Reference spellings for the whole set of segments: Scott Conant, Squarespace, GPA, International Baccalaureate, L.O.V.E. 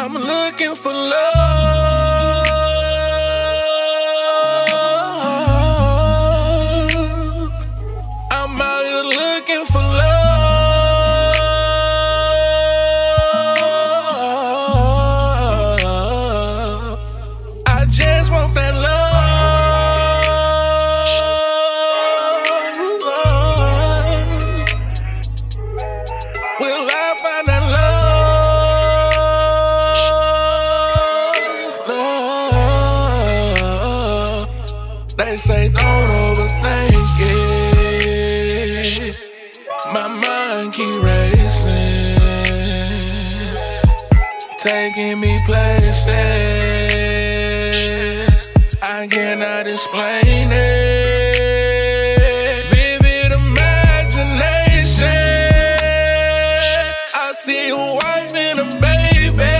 I'm looking for love. I'm out here looking for love. I just want that love. Will I find that love? They say don't overthink it. My mind keep racing, taking me places I cannot explain it. Vivid imagination, I see a wife and a baby,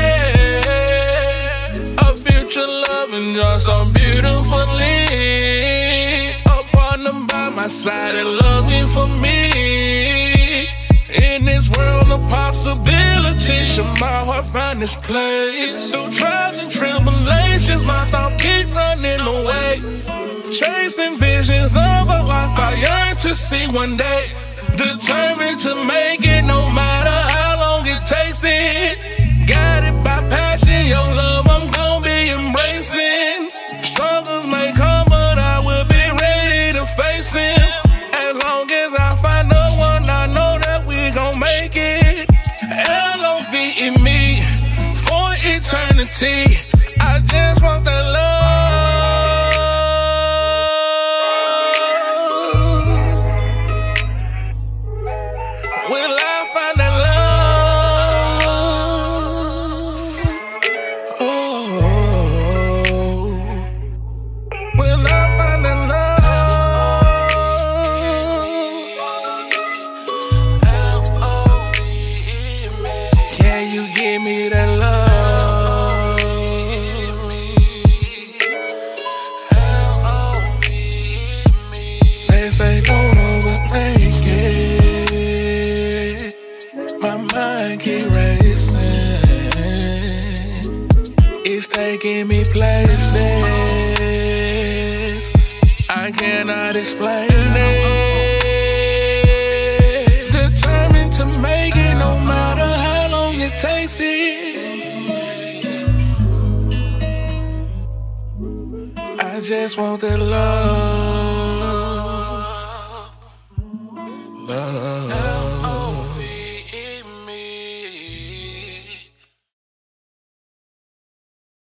a future loving just so beautifully. Side and loving for me. In this world of possibilities, should my heart find its place? Through trials and tribulations, my thought keep running away, chasing visions of a life I yearn to see one day. Determined to make it, no matter how long it takes it. Guided by passion, your love I'm gonna be embracing. Struggles may come, but I will be ready to face it. L.O.V.E. me for eternity. I just want that love. Will I find that love? Oh, will I find that love? You give me that love. L.O.V.E. They say don't overthink it. My mind keep racing, it's taking me places I cannot explain it. Determined to make it, no matter tasty. I just want that love.